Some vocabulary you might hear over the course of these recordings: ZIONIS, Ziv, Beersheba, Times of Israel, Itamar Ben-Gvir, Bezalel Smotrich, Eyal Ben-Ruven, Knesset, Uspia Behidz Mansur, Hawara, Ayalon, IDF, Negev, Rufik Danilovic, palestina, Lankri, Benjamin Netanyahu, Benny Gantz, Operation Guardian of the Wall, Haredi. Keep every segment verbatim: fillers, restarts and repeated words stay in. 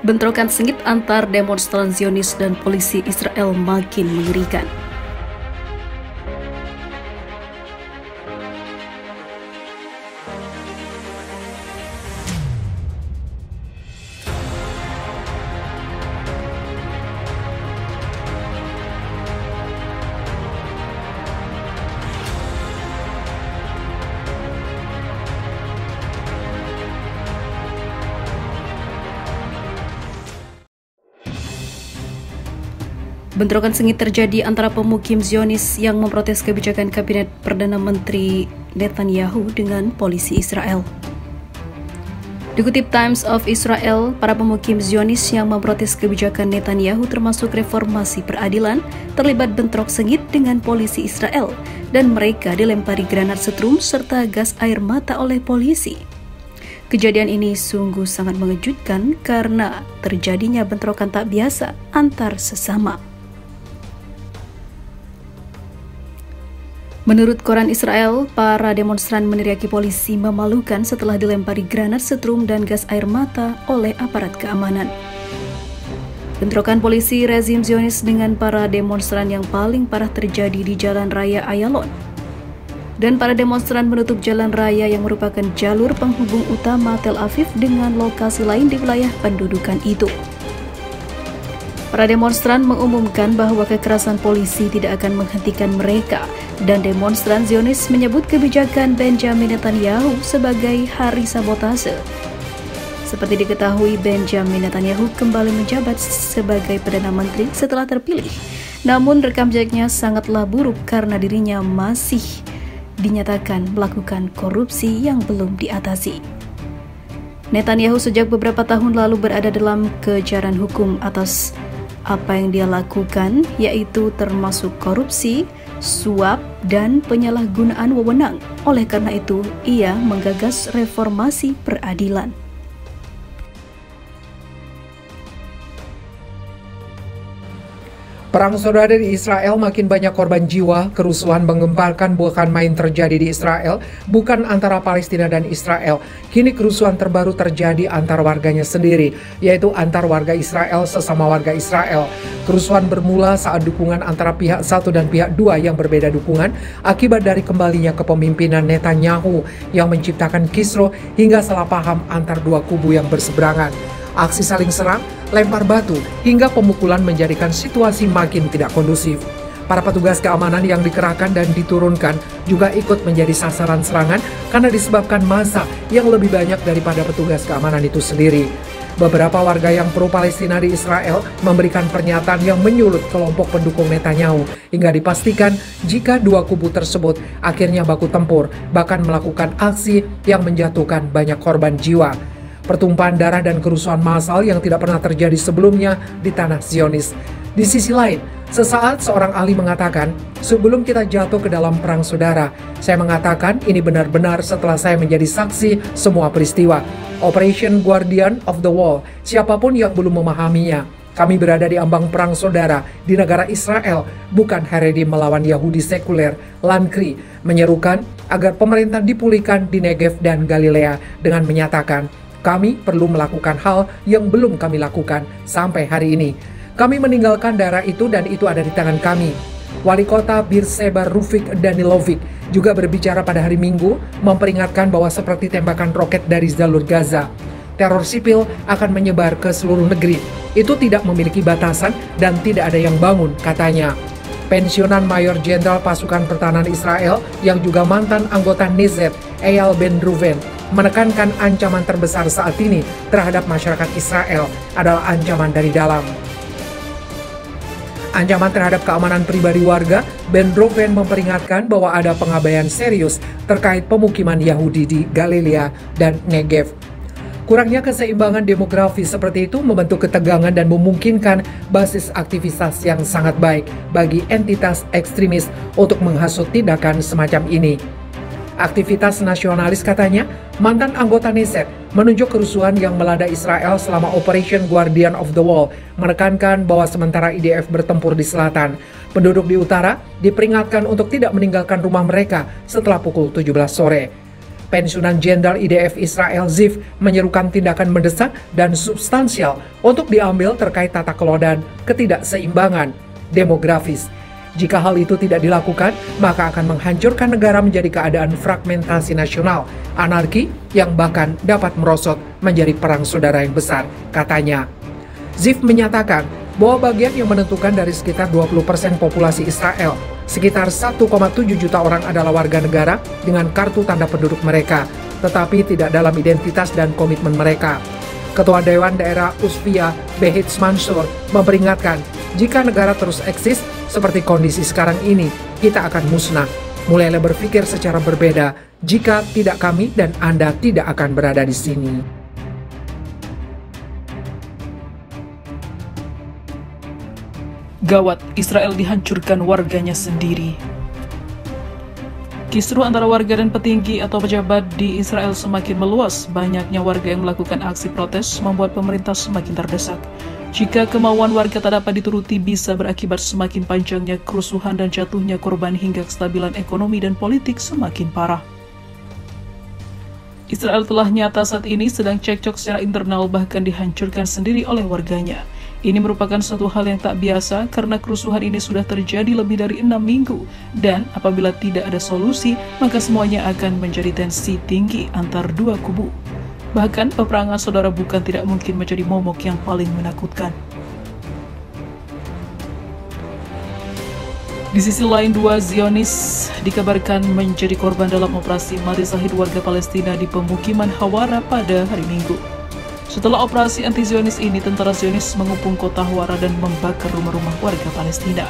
bentrokan sengit antar demonstran Zionis dan polisi Israel makin mengerikan. Bentrokan sengit terjadi antara pemukim Zionis yang memprotes kebijakan Kabinet Perdana Menteri Netanyahu dengan polisi Israel. Dikutip Times of Israel, para pemukim Zionis yang memprotes kebijakan Netanyahu termasuk reformasi peradilan terlibat bentrok sengit dengan polisi Israel dan mereka dilempari granat setrum serta gas air mata oleh polisi. Kejadian ini sungguh sangat mengejutkan karena terjadinya bentrokan tak biasa antar sesama. Menurut koran Israel, para demonstran meneriaki polisi memalukan setelah dilempari granat setrum dan gas air mata oleh aparat keamanan. Bentrokan polisi rezim Zionis dengan para demonstran yang paling parah terjadi di Jalan Raya Ayalon. Dan para demonstran menutup Jalan Raya yang merupakan jalur penghubung utama Tel Aviv dengan lokasi lain di wilayah pendudukan itu. Para demonstran mengumumkan bahwa kekerasan polisi tidak akan menghentikan mereka, dan demonstran Zionis menyebut kebijakan Benjamin Netanyahu sebagai hari sabotase. Seperti diketahui, Benjamin Netanyahu kembali menjabat sebagai Perdana Menteri setelah terpilih. Namun rekam jejaknya sangatlah buruk karena dirinya masih dinyatakan melakukan korupsi yang belum diatasi. Netanyahu sejak beberapa tahun lalu berada dalam kejaran hukum atas apa yang dia lakukan, yaitu termasuk korupsi, suap, dan penyalahgunaan wewenang. Oleh karena itu, ia menggagas reformasi peradilan. Perang saudara di Israel makin banyak korban jiwa, kerusuhan menggemparkan bukan main terjadi di Israel, bukan antara Palestina dan Israel. Kini kerusuhan terbaru terjadi antar warganya sendiri, yaitu antar warga Israel sesama warga Israel. Kerusuhan bermula saat dukungan antara pihak satu dan pihak dua yang berbeda dukungan akibat dari kembalinya kepemimpinan Netanyahu yang menciptakan kisruh hingga salah paham antar dua kubu yang berseberangan. Aksi saling serang, lempar batu, hingga pemukulan menjadikan situasi makin tidak kondusif. Para petugas keamanan yang dikerahkan dan diturunkan juga ikut menjadi sasaran serangan karena disebabkan massa yang lebih banyak daripada petugas keamanan itu sendiri. Beberapa warga yang pro-Palestina di Israel memberikan pernyataan yang menyulut kelompok pendukung Netanyahu hingga dipastikan jika dua kubu tersebut akhirnya baku tempur, bahkan melakukan aksi yang menjatuhkan banyak korban jiwa. Pertumpahan darah dan kerusuhan massal yang tidak pernah terjadi sebelumnya di tanah Zionis. Di sisi lain, sesaat seorang ahli mengatakan, sebelum kita jatuh ke dalam perang saudara, saya mengatakan ini benar-benar setelah saya menjadi saksi semua peristiwa. Operation Guardian of the Wall, siapapun yang belum memahaminya. Kami berada di ambang perang saudara di negara Israel, bukan Haredi melawan Yahudi sekuler, Lankri, menyerukan agar pemerintah dipulihkan di Negev dan Galilea dengan menyatakan, kami perlu melakukan hal yang belum kami lakukan sampai hari ini. Kami meninggalkan daerah itu dan itu ada di tangan kami. Wali kota Beersheba Rufik Danilovic juga berbicara pada hari Minggu memperingatkan bahwa seperti tembakan roket dari jalur Gaza, teror sipil akan menyebar ke seluruh negeri. Itu tidak memiliki batasan dan tidak ada yang bangun, katanya. Pensiunan Mayor Jenderal Pasukan Pertahanan Israel yang juga mantan anggota Knesset, Eyal Ben-Ruven, menekankan ancaman terbesar saat ini terhadap masyarakat Israel adalah ancaman dari dalam. Ancaman terhadap keamanan pribadi warga, Ben-Ruven memperingatkan bahwa ada pengabaian serius terkait pemukiman Yahudi di Galilea dan Negev. Kurangnya keseimbangan demografi seperti itu membentuk ketegangan dan memungkinkan basis aktivitas yang sangat baik bagi entitas ekstremis untuk menghasut tindakan semacam ini. Aktivitas nasionalis, katanya, mantan anggota Knesset menunjuk kerusuhan yang melanda Israel selama Operation Guardian of the Wall, menekankan bahwa sementara I D F bertempur di selatan, penduduk di utara diperingatkan untuk tidak meninggalkan rumah mereka setelah pukul tujuh belas sore. Pensiunan Jenderal I D F Israel Ziv menyerukan tindakan mendesak dan substansial untuk diambil terkait tata kelola dan ketidakseimbangan demografis. Jika hal itu tidak dilakukan, maka akan menghancurkan negara menjadi keadaan fragmentasi nasional, anarki yang bahkan dapat merosot menjadi perang saudara yang besar, katanya. Ziv menyatakan bahwa bagian yang menentukan dari sekitar dua puluh persen populasi Israel, sekitar satu koma tujuh juta orang adalah warga negara dengan kartu tanda penduduk mereka, tetapi tidak dalam identitas dan komitmen mereka. Ketua Dewan Daerah Uspia Behidz Mansur memperingatkan, jika negara terus eksis seperti kondisi sekarang ini, kita akan musnah. Mulailah berpikir secara berbeda, jika tidak kami dan Anda tidak akan berada di sini. Gawat, Israel dihancurkan warganya sendiri. Kisruh antara warga dan petinggi atau pejabat di Israel semakin meluas. Banyaknya warga yang melakukan aksi protes membuat pemerintah semakin terdesak. Jika kemauan warga tak dapat dituruti, bisa berakibat semakin panjangnya kerusuhan dan jatuhnya korban hingga kestabilan ekonomi dan politik semakin parah. Israel telah nyata saat ini sedang cekcok secara internal, bahkan dihancurkan sendiri oleh warganya. Ini merupakan suatu hal yang tak biasa karena kerusuhan ini sudah terjadi lebih dari enam minggu, dan apabila tidak ada solusi, maka semuanya akan menjadi tensi tinggi antar dua kubu. Bahkan peperangan saudara bukan tidak mungkin menjadi momok yang paling menakutkan. Di sisi lain, dua Zionis dikabarkan menjadi korban dalam operasi mati syahid warga Palestina di pemukiman Hawara pada hari Minggu. Setelah operasi anti-Zionis ini, tentara Zionis mengepung kota Hawara dan membakar rumah-rumah warga Palestina.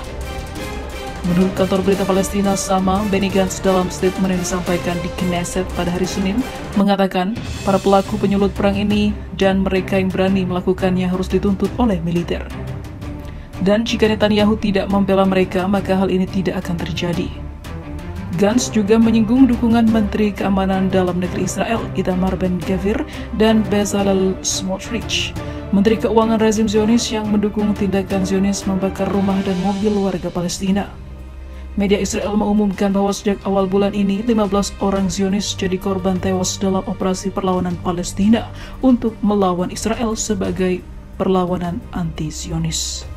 Menurut kantor berita Palestina Sama, Benny Gantz dalam statement yang disampaikan di Knesset pada hari Senin mengatakan para pelaku penyulut perang ini dan mereka yang berani melakukannya harus dituntut oleh militer. Dan jika Netanyahu tidak membela mereka, maka hal ini tidak akan terjadi. Gantz juga menyinggung dukungan Menteri Keamanan Dalam Negeri Israel, Itamar Ben-Gvir, dan Bezalel Smotrich, Menteri Keuangan rezim Zionis yang mendukung tindakan Zionis membakar rumah dan mobil warga Palestina. Media Israel mengumumkan bahwa sejak awal bulan ini, lima belas orang Zionis jadi korban tewas dalam operasi perlawanan Palestina untuk melawan Israel sebagai perlawanan anti-Zionis.